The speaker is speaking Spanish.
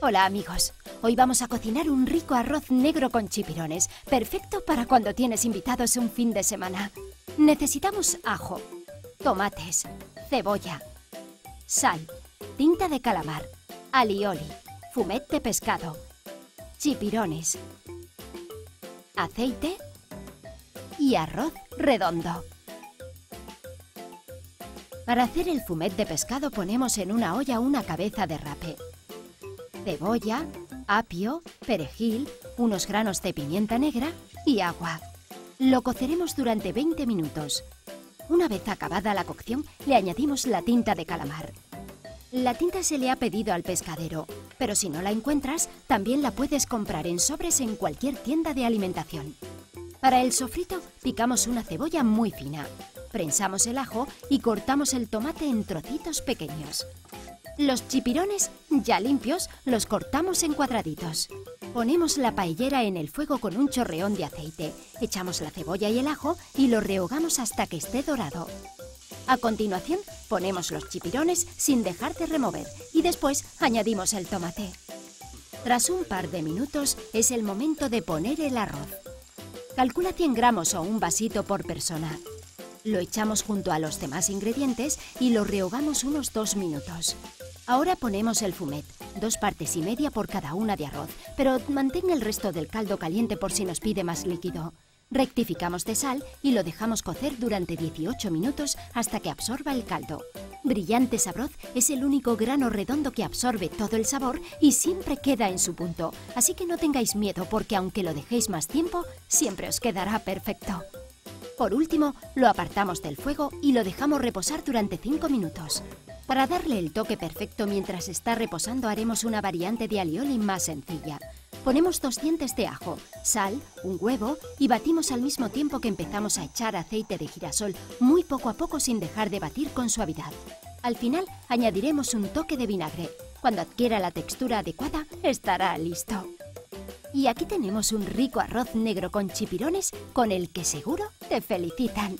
Hola amigos, hoy vamos a cocinar un rico arroz negro con chipirones, perfecto para cuando tienes invitados un fin de semana. Necesitamos ajo, tomates, cebolla, sal, tinta de calamar, ali oli, fumet de pescado, chipirones, aceite y arroz redondo. Para hacer el fumet de pescado ponemos en una olla una cabeza de rape, cebolla, apio, perejil, unos granos de pimienta negra y agua. Lo coceremos durante 20 minutos. Una vez acabada la cocción, le añadimos la tinta de calamar. La tinta se le ha pedido al pescadero, pero si no la encuentras, también la puedes comprar en sobres en cualquier tienda de alimentación. Para el sofrito, picamos una cebolla muy fina. Prensamos el ajo y cortamos el tomate en trocitos pequeños. Los chipirones, ya limpios, los cortamos en cuadraditos. Ponemos la paellera en el fuego con un chorreón de aceite. Echamos la cebolla y el ajo y lo rehogamos hasta que esté dorado. A continuación, ponemos los chipirones sin dejar de remover y después añadimos el tomate. Tras un par de minutos, es el momento de poner el arroz. Calcula 100 gramos o un vasito por persona. Lo echamos junto a los demás ingredientes y lo rehogamos unos 2 minutos. Ahora ponemos el fumet, 2 partes y media por cada una de arroz, pero mantén el resto del caldo caliente por si nos pide más líquido. Rectificamos de sal y lo dejamos cocer durante 18 minutos hasta que absorba el caldo. Brillante Sabroz es el único grano redondo que absorbe todo el sabor y siempre queda en su punto, así que no tengáis miedo porque aunque lo dejéis más tiempo, siempre os quedará perfecto. Por último, lo apartamos del fuego y lo dejamos reposar durante 5 minutos. Para darle el toque perfecto mientras está reposando haremos una variante de ali oli más sencilla. Ponemos 2 dientes de ajo, sal, un huevo y batimos al mismo tiempo que empezamos a echar aceite de girasol muy poco a poco sin dejar de batir con suavidad. Al final añadiremos un toque de vinagre. Cuando adquiera la textura adecuada estará listo. Y aquí tenemos un rico arroz negro con chipirones con el que seguro te felicitan.